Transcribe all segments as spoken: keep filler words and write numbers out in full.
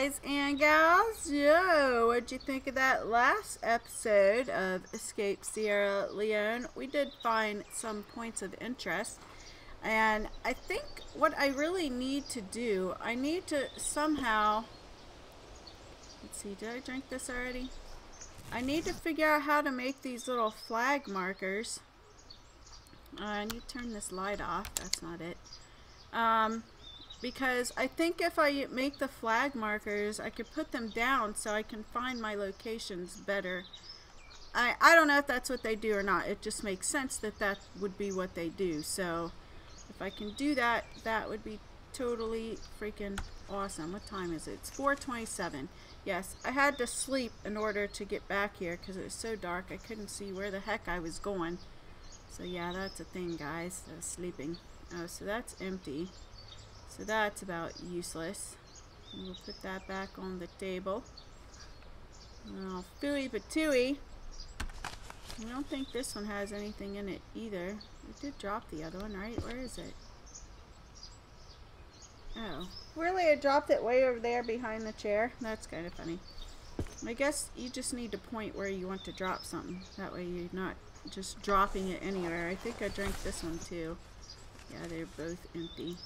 guys and gals, yo, what'd you think of that last episode of Escape Sierra Leone? We did find some points of interest, and I think what I really need to do, I need to somehow, let's see, did I drink this already? I need to figure out how to make these little flag markers. Uh, I need to turn this light off, that's not it. Um, because I think if I make the flag markers, I could put them down so I can find my locations better. I, I don't know if that's what they do or not. It just makes sense that that would be what they do. So if I can do that, that would be totally freaking awesome. What time is it? It's four twenty-seven. Yes, I had to sleep in order to get back here because it was so dark. I couldn't see where the heck I was going. So yeah, that's a thing, guys. I was sleeping. Oh, so that's empty. So that's about useless. And we'll put that back on the table. Oh, phooey patooey. I don't think this one has anything in it either. We did drop the other one, right? Where is it? Oh. Really, I dropped it way over there behind the chair. That's kind of funny. I guess you just need to point where you want to drop something. That way you're not just dropping it anywhere. I think I drank this one too. Yeah, they're both empty.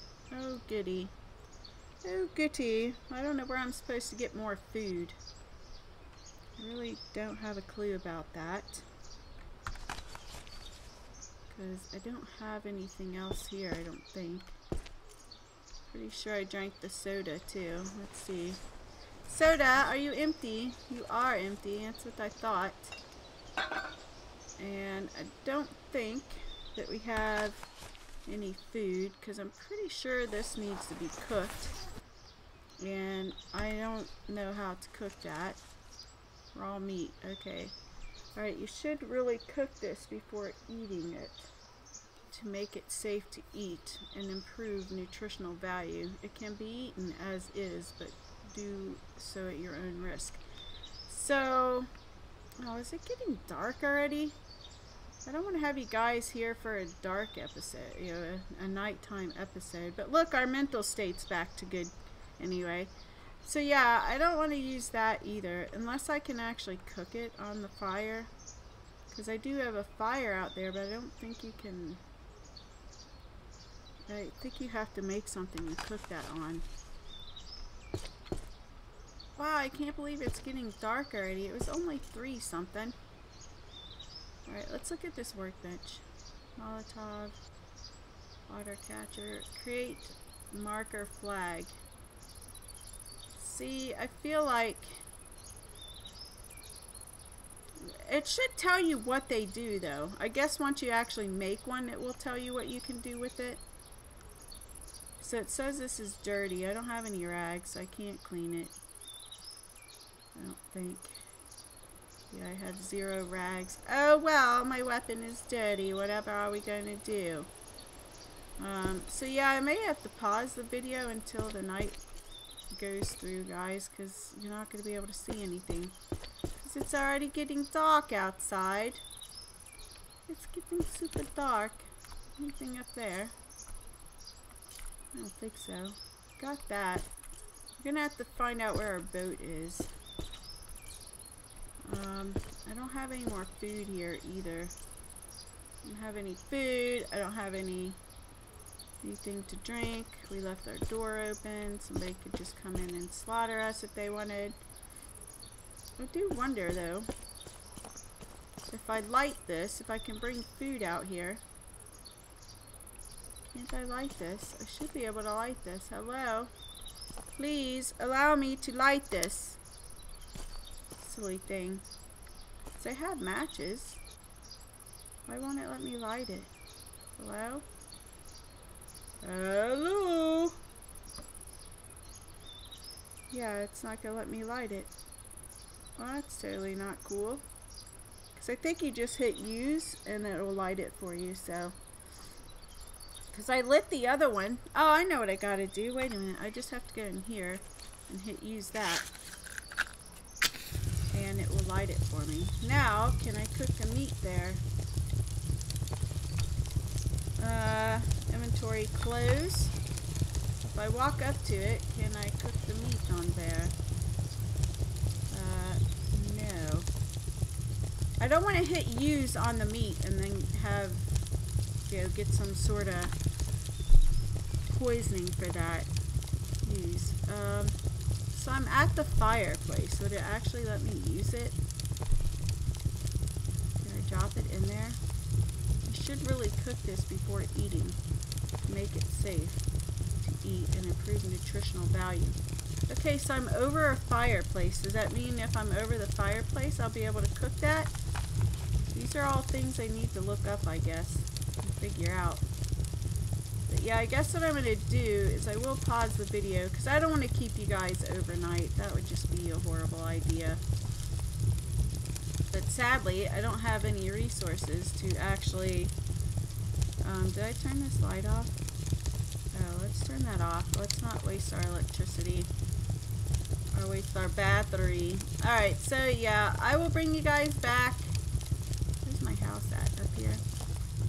Oh, goody. Oh, goody. I don't know where I'm supposed to get more food. I really don't have a clue about that. Because I don't have anything else here, I don't think. Pretty sure I drank the soda, too. Let's see. Soda, are you empty? You are empty. That's what I thought. And I don't think that we have any food, because I'm pretty sure this needs to be cooked and I don't know how to cook that. Raw meat, okay. Alright, you should really cook this before eating it to make it safe to eat and improve nutritional value. It can be eaten as is, but do so at your own risk. So, oh, is it getting dark already? I don't want to have you guys here for a dark episode, you know, a, a nighttime episode. But look, our mental state's back to good anyway. So yeah, I don't want to use that either, unless I can actually cook it on the fire. Because I do have a fire out there, but I don't think you can... I think you have to make something and cook that on. Wow, I can't believe it's getting dark already. It was only three something. Alright, let's look at this workbench. Molotov, water catcher, create marker flag. See, I feel like it should tell you what they do, though. I guess once you actually make one, it will tell you what you can do with it. So it says this is dirty. I don't have any rags, so I can't clean it. I don't think. Yeah, I have zero rags. Oh, well, my weapon is dirty. Whatever are we going to do? Um, so, yeah, I may have to pause the video until the night goes through, guys, because you're not going to be able to see anything. Because it's already getting dark outside. It's getting super dark. Anything up there? I don't think so. Got that. We're going to have to find out where our boat is. Um, I don't have any more food here either. I don't have any food. I don't have any anything to drink. We left our door open. Somebody could just come in and slaughter us if they wanted. I do wonder, though, if I light this, if I can bring food out here. Can't I light this? I should be able to light this. Hello? Please allow me to light this. Silly thing. Because I have matches. Why won't it let me light it? Hello? Hello? Yeah, it's not going to let me light it. Well, that's totally not cool. Because I think you just hit use and it will light it for you, so. Because I lit the other one. Oh, I know what I got to do. Wait a minute. I just have to go in here and hit use that. And it will light it for me. Now, can I cook the meat there? Uh, inventory close. If I walk up to it, can I cook the meat on there? Uh, no. I don't want to hit use on the meat and then have, you know, get some sort of poisoning for that use. Um, so I'm at the fireplace. Would it actually let me use it? Can I drop it in there? I should really cook this before eating to make it safe to eat and improve nutritional value. Okay, so I'm over a fireplace. Does that mean if I'm over the fireplace, I'll be able to cook that? These are all things I need to look up, I guess, and figure out. But yeah, I guess what I'm going to do is I will pause the video because I don't want to keep you guys overnight. That would just be a horrible idea. But sadly, I don't have any resources to actually... Um, did I turn this light off? Oh, let's turn that off. Let's not waste our electricity or waste our battery. Alright, so yeah, I will bring you guys back. Where's my house at? Up here.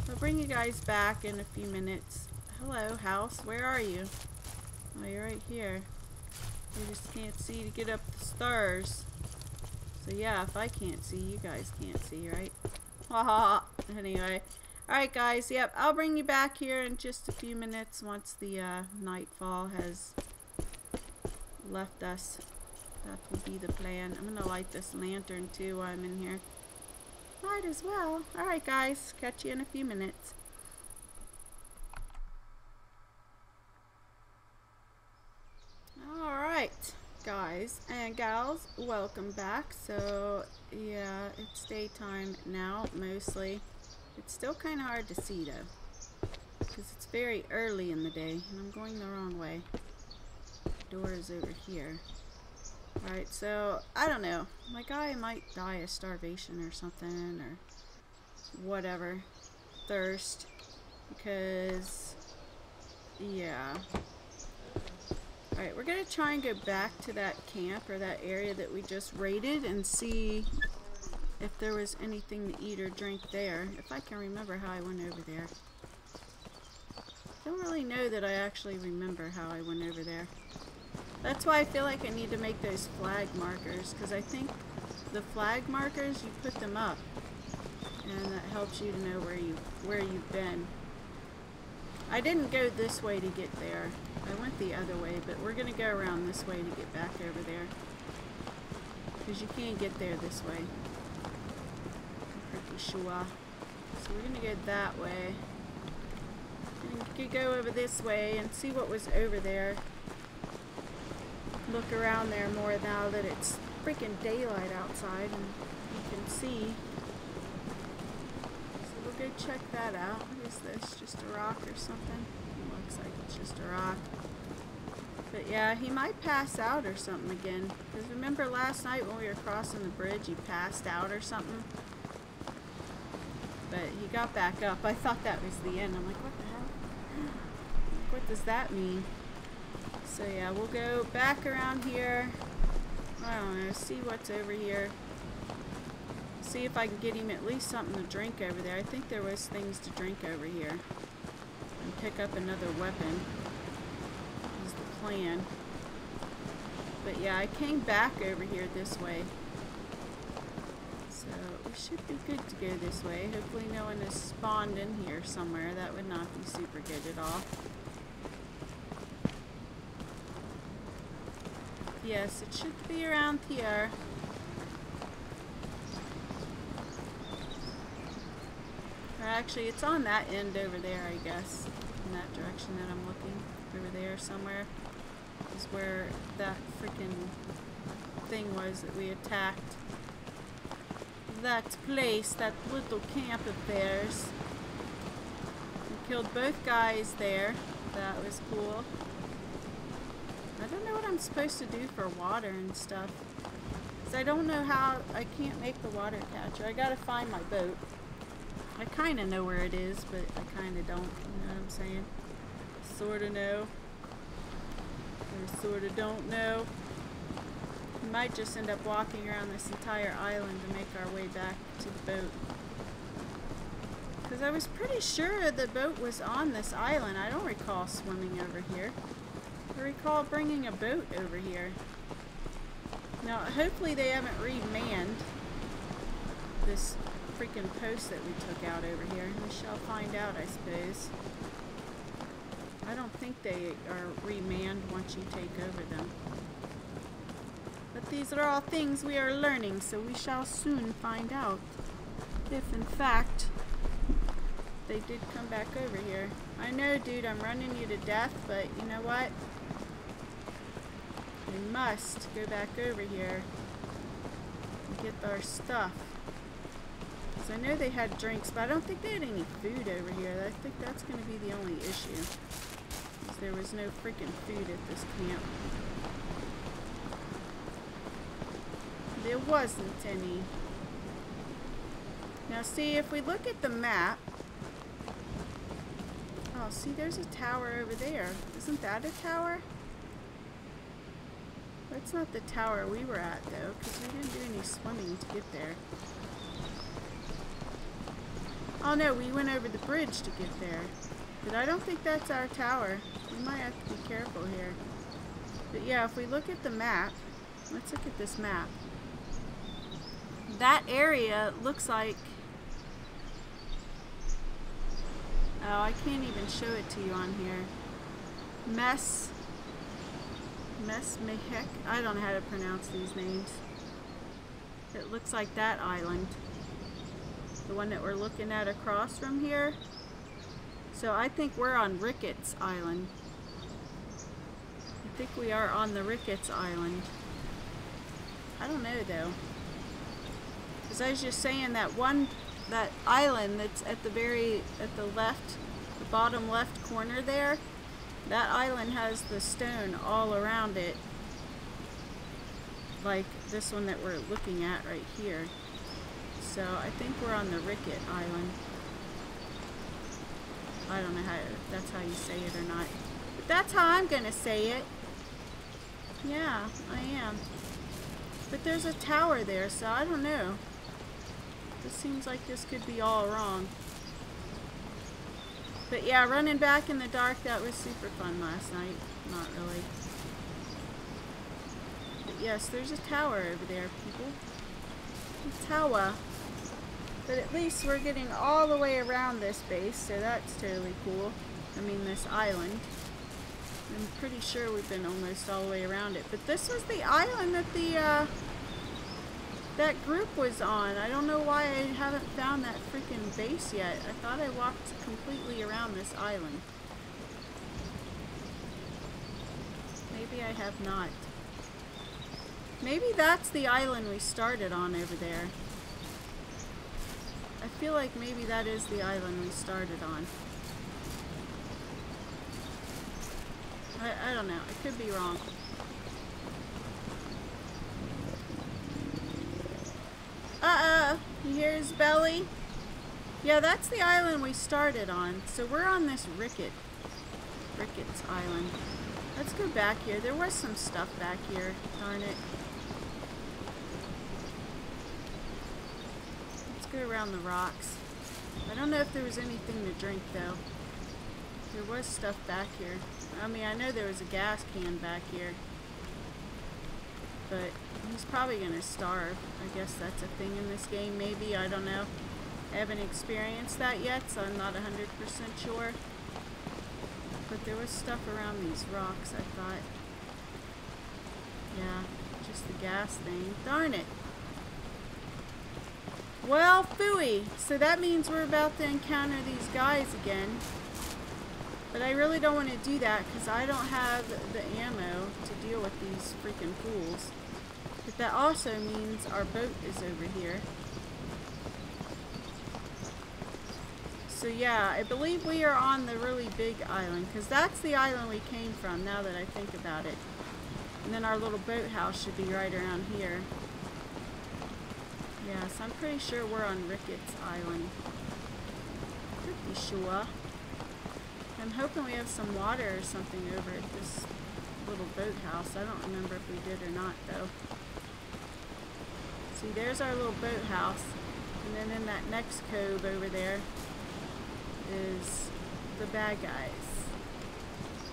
I'll bring you guys back in a few minutes. Hello, house. Where are you? Oh, you're right here. You just can't see to get up the stairs. So yeah, if I can't see, you guys can't see, right? Haha. Anyway. Alright guys, yep, I'll bring you back here in just a few minutes once the uh, nightfall has left us. That will be the plan. I'm going to light this lantern too while I'm in here. Might as well. Alright guys, catch you in a few minutes. Alright guys and gals, welcome back. So yeah, it's daytime now, mostly. It's still kind of hard to see though, because it's very early in the day, and I'm going the wrong way. The door is over here. Alright, so, I don't know. My guy might die of starvation or something, or whatever. Thirst. Because, yeah. Alright, we're going to try and go back to that camp, or that area that we just raided, and see... if there was anything to eat or drink there. If I can remember how I went over there. I don't really know that I actually remember how I went over there. That's why I feel like I need to make those flag markers, because I think the flag markers, you put them up and that helps you to know where you where you've been. I didn't go this way to get there. I went the other way, but we're gonna go around this way to get back over there, because you can't get there this way. Sure. So we're going to go that way. And we could go over this way and see what was over there. Look around there more now that it's freaking daylight outside and you can see. So we'll go check that out. What is this? Just a rock or something? It looks like it's just a rock. But yeah, he might pass out or something again. Because remember last night when we were crossing the bridge, he passed out or something? But he got back up. I thought that was the end. I'm like, what the hell? What does that mean? So yeah, we'll go back around here. I don't know, see what's over here. See if I can get him at least something to drink over there. I think there was things to drink over here. And pick up another weapon is the plan. But yeah, I came back over here this way. So we should be good to go this way. Hopefully no one is spawned in here somewhere. That would not be super good at all. Yes, it should be around here. Or actually, it's on that end over there, I guess. In that direction that I'm looking. Over there somewhere is where that freaking thing was that we attacked. That place, that little camp of theirs. We killed both guys there. That was cool. I don't know what I'm supposed to do for water and stuff. Because I don't know how... I can't make the water catcher. I gotta find my boat. I kind of know where it is, but I kind of don't. You know what I'm saying? Sort of know. Or sort of don't know. We might just end up walking around this entire island to make our way back to the boat. Because I was pretty sure the boat was on this island. I don't recall swimming over here. I recall bringing a boat over here. Now, hopefully they haven't remanned this freaking post that we took out over here. We shall find out, I suppose. I don't think they are remanned once you take over them. But these are all things we are learning, so we shall soon find out if, in fact, they did come back over here. I know, dude, I'm running you to death, but you know what? We must go back over here and get our stuff. Because I know they had drinks, but I don't think they had any food over here. I think that's going to be the only issue. Because there was no freaking food at this camp. There wasn't any. Now, see, if we look at the map... Oh, see, there's a tower over there. Isn't that a tower? That's not the tower we were at, though, because we didn't do any swimming to get there. Oh, no, we went over the bridge to get there. But I don't think that's our tower. We might have to be careful here. But, yeah, if we look at the map, let's look at this map. That area looks like... Oh, I can't even show it to you on here. Mess, Mess Mehek. I don't know how to pronounce these names. It looks like that island, the one that we're looking at across from here. So I think we're on Ricketts Island. I think we are on the Ricketts Island. I don't know though, because I was just saying that one. That island that's at the very, at the left, the bottom left corner there, that island has the stone all around it, like this one that we're looking at right here. So I think we're on the Rickett Island. I don't know how, if that's how you say it or not, but that's how I'm gonna say it. Yeah, I am. But there's a tower there, so I don't know. This seems like this could be all wrong. But yeah, running back in the dark, that was super fun last night. Not really. But yes, there's a tower over there, people. A tower. But at least we're getting all the way around this base, so that's totally cool. I mean, this island. I'm pretty sure we've been almost all the way around it. But this was the island that the... Uh, that group was on. I don't know why I haven't found that freaking base yet. I thought I walked completely around this island. Maybe I have not. Maybe that's the island we started on over there. I feel like maybe that is the island we started on. I, I don't know. I could be wrong. Uh-oh, you hear his belly? Yeah, that's the island we started on. So we're on this Rickett, Ricketts Island. Let's go back here. There was some stuff back here, darn it. Let's go around the rocks. I don't know if there was anything to drink, though. There was stuff back here. I mean, I know there was a gas can back here. But he's probably gonna starve. I guess that's a thing in this game, maybe. I don't know. I haven't experienced that yet, so I'm not one hundred percent sure. But there was stuff around these rocks, I thought. Yeah, just the gas thing. Darn it. Well, phooey. So that means we're about to encounter these guys again. But I really don't want to do that because I don't have the ammo to deal with these freaking fools. But that also means our boat is over here. So yeah, I believe we are on the really big island because that's the island we came from now that I think about it. And then our little boathouse should be right around here. Yeah, so I'm pretty sure we're on Ricketts Island. Pretty sure. I'm hoping we have some water or something over at this little boathouse. I don't remember if we did or not, though. See, there's our little boathouse. And then in that next cove over there is the bad guys.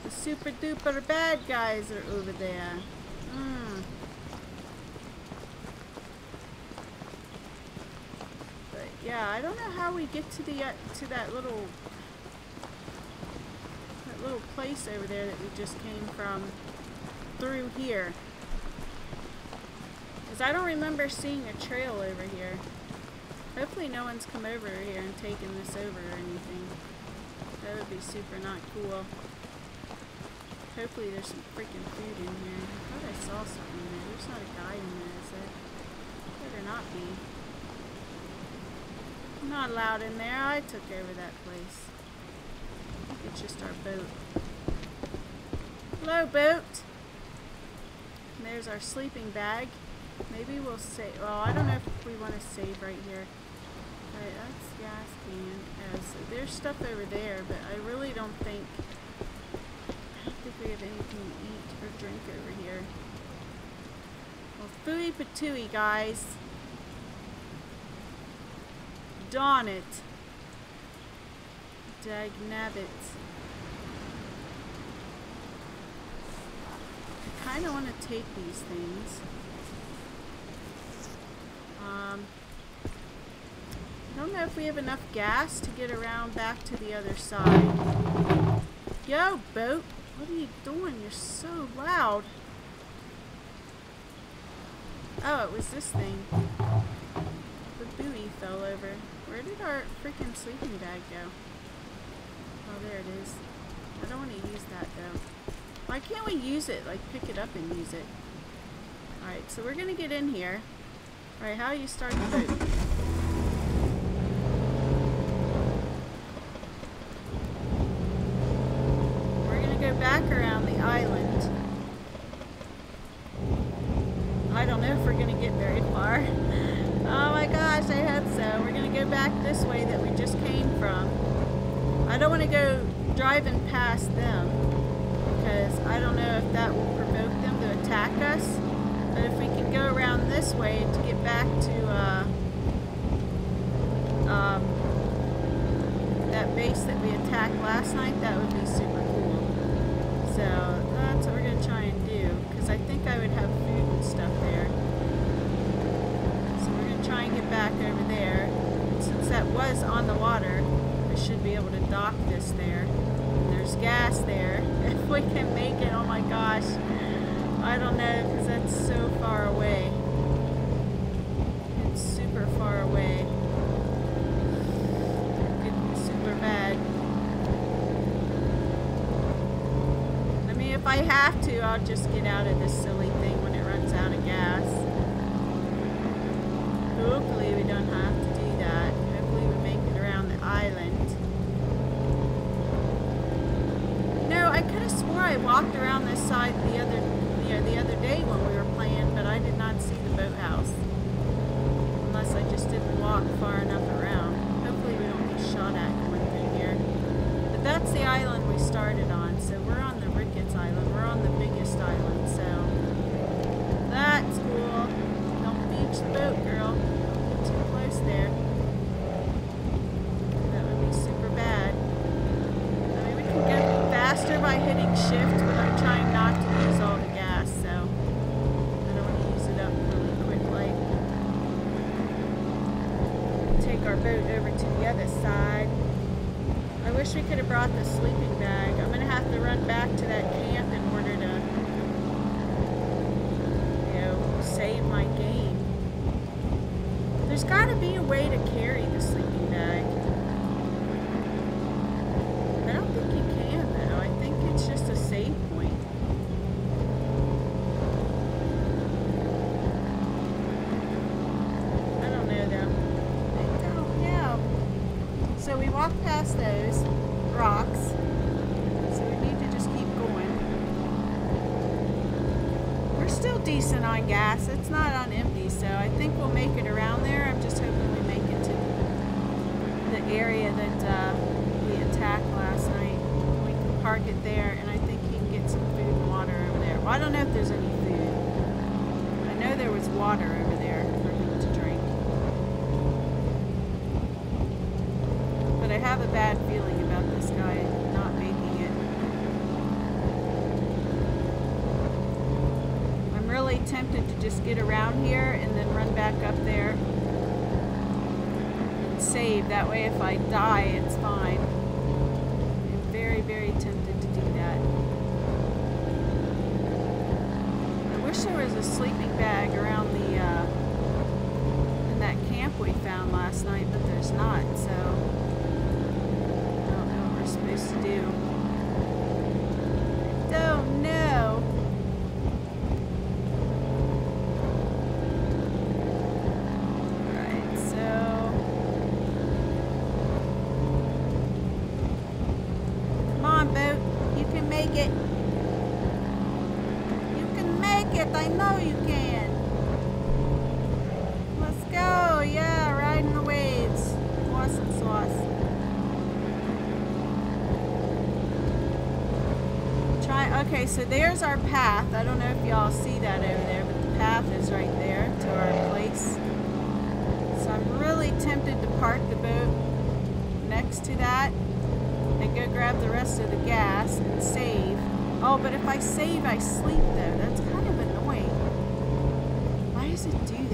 The super duper bad guys are over there. Mm. But yeah, I don't know how we get to the uh, to that little that little place over there that we just came from through here. Cause I don't remember seeing a trail over here. Hopefully no one's come over here and taken this over or anything. That would be super not cool. Hopefully there's some freaking food in here. I thought I saw something in there. There's not a guy in there, is there? Better not be. I'm not allowed in there. I took over that place. I think it's just our boat. Hello, boat! And there's our sleeping bag. Maybe we'll save. Well, I don't know if we want to save right here. Alright, that's gas can. Oh, so there's stuff over there, but I really don't think I don't think we have anything to eat or drink over here. Well, phooey patooey, guys. Darn it. Dagnabbit. I kind of want to take these things. Um. I don't know if we have enough gas to get around back to the other side. Yo, boat! What are you doing? You're so loud. Oh, it was this thing. The buoy fell over. Where did our freaking sleeping bag go? Oh, there it is. I don't want to use that, though. Why can't we use it? Like, pick it up and use it. Alright, so we're gonna get in here. Alright, how do you start the boat? Back around the island. I don't know if we're gonna get very far. Oh my gosh, I hope so. We're gonna go back this way that we just came from. I don't want to go driving past them because I don't know if that will provoke them to attack us. But if we can go around this way to get back to uh, um, that base that we attacked last night, that would be super cool. So that's what we're going to try and do, because I think I would have food and stuff there. So we're going to try and get back over there. And since that was on the water, I should be able to dock this there. And there's gas there. If we can make it, oh my gosh. I don't know, because that's so far away. It's super far away. It's super bad. If I have to, I'll just get out of this silly thing when it runs out of gas. Hopefully we don't have to do that. Hopefully we make it around the island. No, I could have swore I walked around this side the other, you know, the other day when we were playing, but I did not see the boathouse. Unless I just didn't walk far enough around. Hopefully we don't get shot at going through here. But that's the island we started on, so we're on the Ricketts Island. We're on the biggest island, so that's cool. Don't beach the boat, girl. Get too close there. That would be super bad. I mean, we can get faster by hitting shift, but I'm trying not to use all the gas, so I don't want to use it up really quickly. Take our boat over to the other side. I wish we could have brought the sleeping bag. I'm gonna have to run back to that camp in order to, you know, save my game. There's gotta be a way to carry the sleeping bag. I don't think you can though. I think it's just a save point. I don't know though. I don't know. So we walked past those rocks. Still decent on gas. It's not on empty, so I think we'll make it around there. I'm just hoping we make it to the area that uh, we attacked last night. We can park it there, and I think you can get some food and water over there. Well, I don't know if there's any food. I know there was water over there for him to drink. But I have a bad feeling about this guy not making it. tempted to just get around here and then run back up there and save. That way if I die, it's fine. I'm very, very tempted to do that. I wish there was a sleeping bag around the, uh, in that camp we found last night, but there's not, so I don't know what we're supposed to do. Don't know. Alright, so come on, boat. You can make it. You can make it. I know you can. Let's go. Yeah, riding the waves. Awesome sauce. Okay, so there's our path. I don't know if y'all see that over there, but the path is right there to our place. So I'm really tempted to park the boat next to that and go grab the rest of the gas and save. Oh, but if I save, I sleep though. That's kind of annoying. Why does it do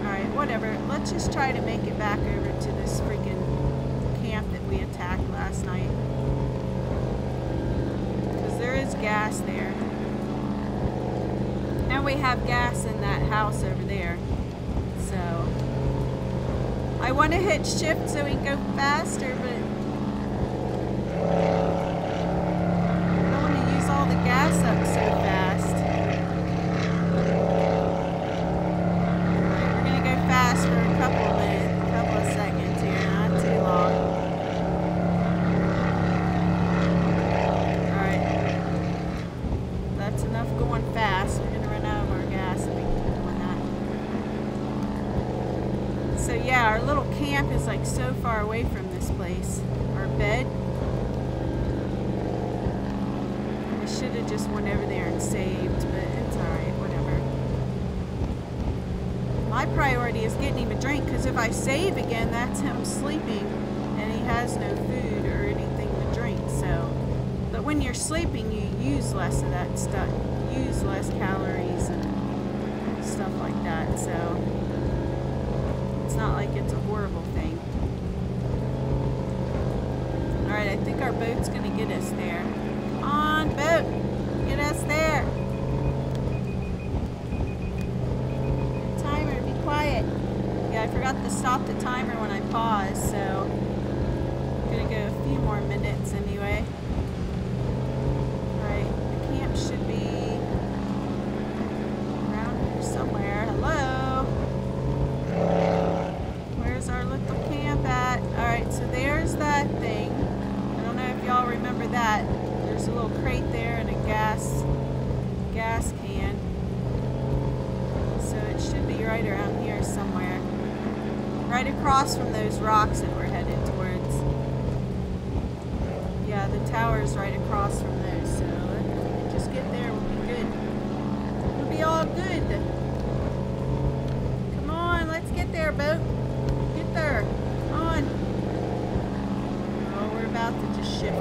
that? Alright, whatever. Let's just try to make it back over to this freaking camp that we attacked last night, because there is gas there, and we have gas in that house over there. So I want to hit shift so we can go faster, but I don't want to use all the gas up so fast. Right, we're going to go fast for a couple of minutes. Camp is like so far away from this place. Our bed. I should have just went over there and saved, but it's alright, whatever. My priority is getting him a drink, because if I save again, that's him sleeping, and he has no food or anything to drink, so. But when you're sleeping, you use less of that stuff. Use less calories and stuff like that, so. It's not like it's a horrible thing. Alright, I think our boat's going to get us there. Come on, boat! Get us there! Timer, be quiet! Yeah, I forgot to stop the timer when I paused, so I'm going to go a few more minutes anyway. Alright, the camp should be around here somewhere. Hello? So there's that thing. I don't know if y'all remember that. There's a little crate there and a gas gas can. So it should be right around here somewhere. Right across from those rocks that we're headed towards. Yeah, the tower's right across from those. So if we just get there, we'll be good. We'll be all good. Come on, let's get there, boat. Get there. Come on. About to just shift and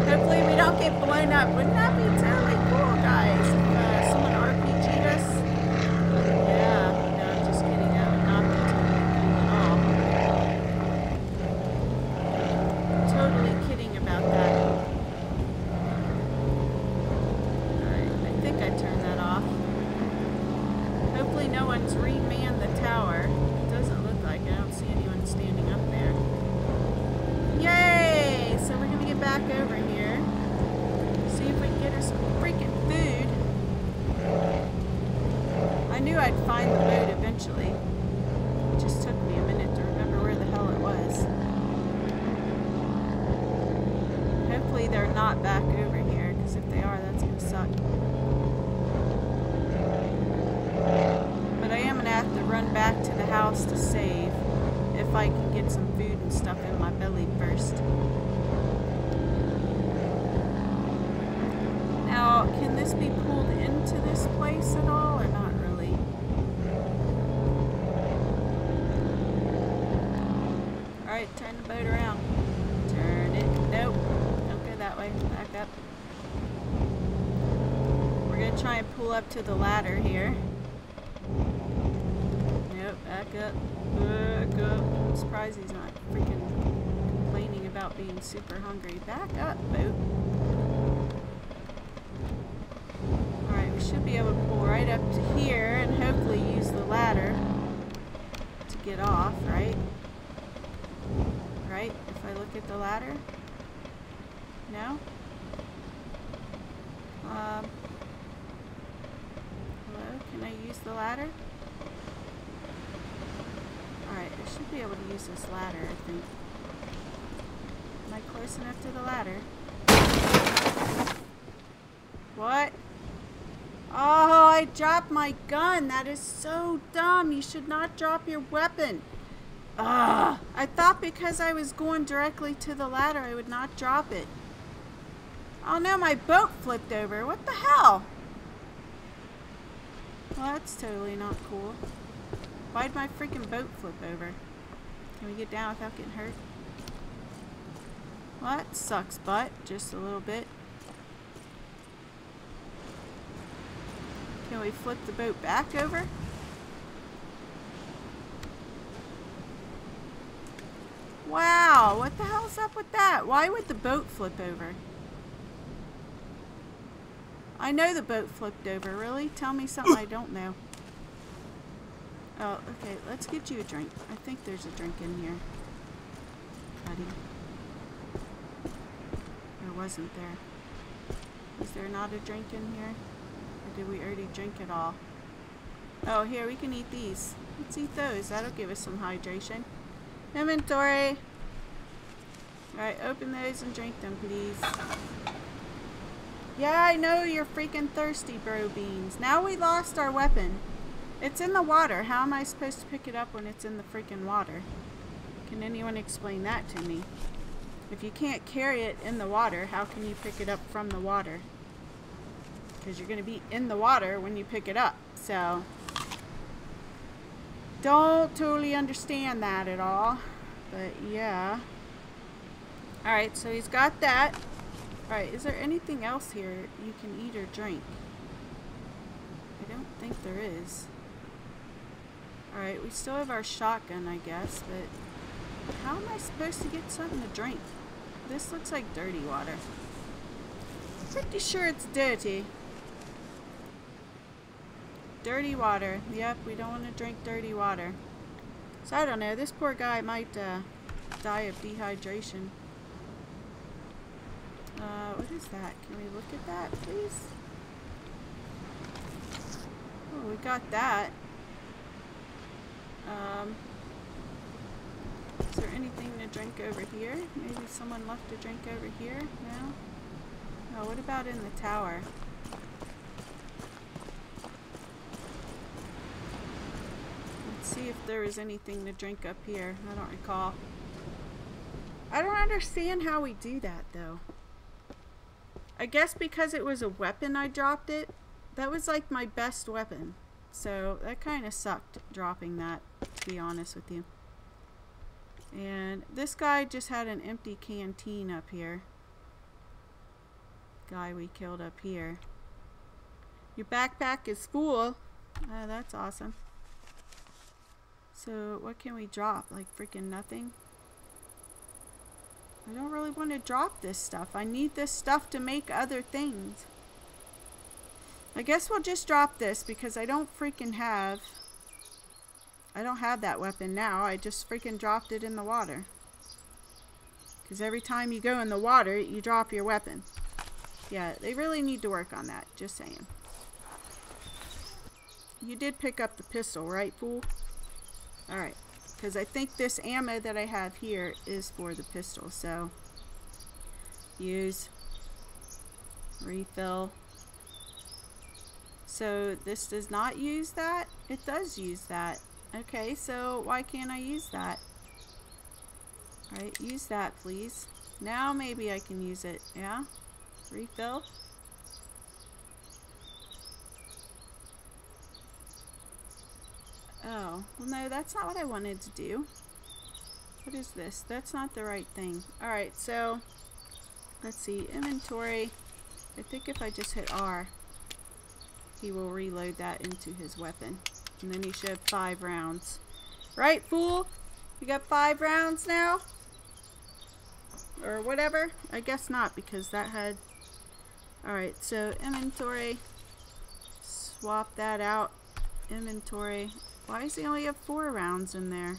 go. Hopefully we don't get blown up. Wouldn't that be totally cool, guys? If uh, someone R P G'd us? Yeah. No, I'm just kidding. That would not be totally cool at all. I'm totally kidding about that. Alright, I think I turned that off. Hopefully no one's remanned the tower. It doesn't look like it. I don't see anyone standing up there. Yay! So we're going to get back over here. See if we can get her some freaking food. I knew I'd find the boat eventually. It just took me a minute to remember where the hell it was. Hopefully they're not back over here, because if they are, that's going to suck. Run back to the house to save if I can get some food and stuff in my belly first. Now, can this be pulled into this place at all or not really? Alright, turn Turn the boat around. Turn it. Nope. Don't go that way. Back up. We're going to try and pull up to the ladder here. Nope. Back up. Back up. I'm surprised he's not freaking complaining about being super hungry. Back up, boat. Alright, we should be able to pull right up to here and hopefully use the ladder to get off, right? Right? If I look at the ladder? No? Um, hello? Can I use the ladder? Alright, I should be able to use this ladder, I think. Am I close enough to the ladder? What? Oh, I dropped my gun! That is so dumb! You should not drop your weapon! Ugh. I thought because I was going directly to the ladder, I would not drop it. Oh no, my boat flipped over. What the hell? Well, that's totally not cool. Why'd my freaking boat flip over? Can we get down without getting hurt? Well, that sucks butt, just a little bit. Can we flip the boat back over? Wow, what the hell's up with that? Why would the boat flip over? I know the boat flipped over, really? Tell me something I don't know. Oh, okay, let's get you a drink. I think there's a drink in here. Buddy. Or wasn't there? Is there not a drink in here? Or did we already drink it all? Oh, here, we can eat these. Let's eat those. That'll give us some hydration. Inventory. Alright, open those and drink them, please. Yeah, I know you're freaking thirsty, bro beans. Now we lost our weapon. It's in the water. How am I supposed to pick it up when it's in the freaking water? Can anyone explain that to me? If you can't carry it in the water, how can you pick it up from the water? Because you're going to be in the water when you pick it up. So... don't totally understand that at all, but yeah. Alright, so he's got that. Alright, is there anything else here you can eat or drink? I don't think there is. Alright, we still have our shotgun, I guess, but how am I supposed to get something to drink? This looks like dirty water. Pretty sure it's dirty. Dirty water. Yep, we don't want to drink dirty water. So I don't know. This poor guy might uh, die of dehydration. Uh, what is that? Can we look at that, please? Oh, we got that. Um, is there anything to drink over here? Maybe someone left a drink over here? No? No, what about in the tower? See if there is anything to drink up here. I don't recall. I don't understand how we do that though. I guess because it was a weapon I dropped it. That was like my best weapon. So that kind of sucked dropping that, to be honest with you. And this guy just had an empty canteen up here. Guy we killed up here. Your backpack is full. Oh, that's awesome. So, what can we drop? Like, freaking nothing? I don't really want to drop this stuff. I need this stuff to make other things. I guess we'll just drop this because I don't freaking have... I don't have that weapon now. I just freaking dropped it in the water. Because every time you go in the water, you drop your weapon. Yeah, they really need to work on that. Just saying. You did pick up the pistol, right, fool? Alright, because I think this ammo that I have here is for the pistol, so use, refill. So this does not use that? It does use that. Okay, so why can't I use that? Alright, use that please. Now maybe I can use it, yeah? Refill. Oh, well no, that's not what I wanted to do. What is this? That's not the right thing. Alright, so let's see. Inventory. I think if I just hit R, he will reload that into his weapon. And then he showed five rounds. Right, fool? You got five rounds now? Or whatever? I guess not, because that had... Alright, so inventory. Swap that out. Inventory. Why does he only have four rounds in there?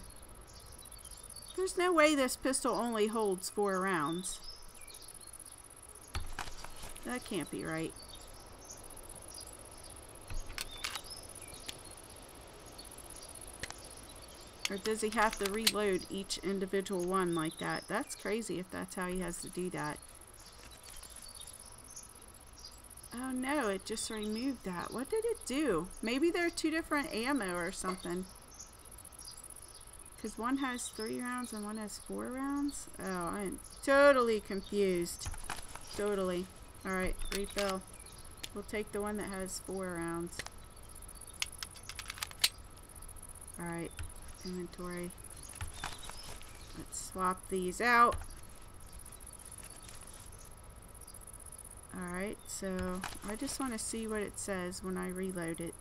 There's no way this pistol only holds four rounds. That can't be right. Or does he have to reload each individual one like that? That's crazy if that's how he has to do that. Oh no, it just removed that. What did it do? Maybe there are two different ammo or something. Because one has three rounds and one has four rounds? Oh, I'm totally confused. Totally. Alright, refill. We'll take the one that has four rounds. Alright. Inventory. Let's swap these out. Alright, so I just want to see what it says when I reload it.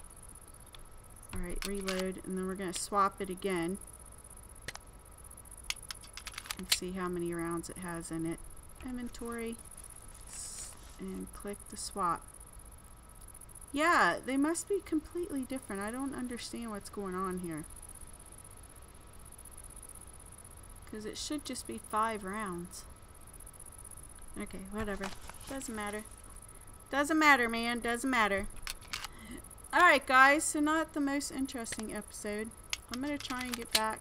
Alright, reload, and then we're going to swap it again and see how many rounds it has in it. Inventory, and click the swap. Yeah, they must be completely different. I don't understand what's going on here. Because it should just be five rounds. Okay, whatever. Doesn't matter. Doesn't matter, man. Doesn't matter. Alright, guys. So not the most interesting episode. I'm going to try and get back.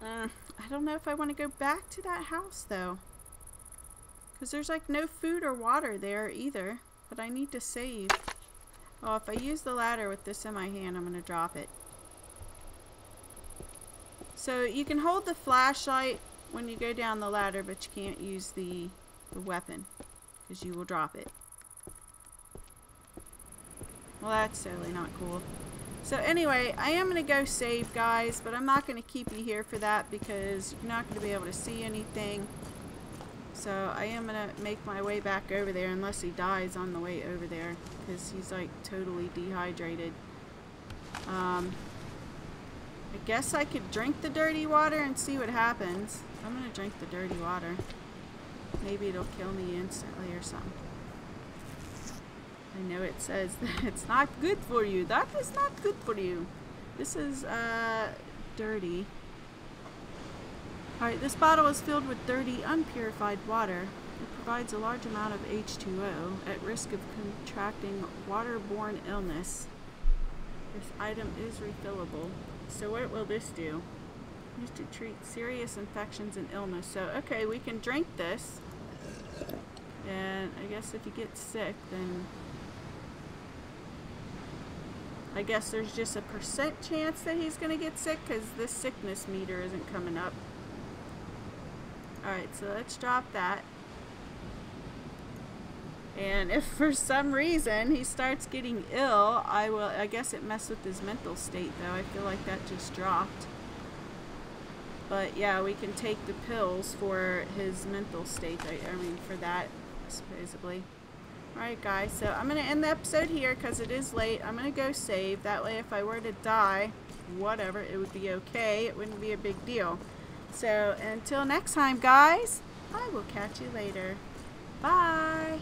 Uh, I don't know if I want to go back to that house, though. Because there's, like, no food or water there, either. But I need to save. Oh, if I use the ladder with this in my hand, I'm going to drop it. So you can hold the flashlight when you go down the ladder, but you can't use the, the weapon because you will drop it. Well, that's totally not cool. So anyway, I am going to go save, guys, but I'm not going to keep you here for that because you're not going to be able to see anything. So I am going to make my way back over there unless he dies on the way over there because he's like totally dehydrated. Um... I guess I could drink the dirty water and see what happens. I'm gonna drink the dirty water. Maybe it'll kill me instantly or something. I know it says that it's not good for you. That is not good for you. This is, uh, dirty. Alright, this bottle is filled with dirty, unpurified water. It provides a large amount of H two O at risk of contracting waterborne illness. This item is refillable. So what will this do? Used to treat serious infections and illness. So, okay, we can drink this. And I guess if you get sick, then... I guess there's just a percent chance that he's going to get sick because this sickness meter isn't coming up. Alright, so let's drop that. And if for some reason he starts getting ill, I will, I guess it messed with his mental state though. I feel like that just dropped. But yeah, we can take the pills for his mental state. I, I mean, for that, supposedly. Alright guys, so I'm going to end the episode here because it is late. I'm going to go save. That way if I were to die, whatever, it would be okay. It wouldn't be a big deal. So until next time guys, I will catch you later. Bye!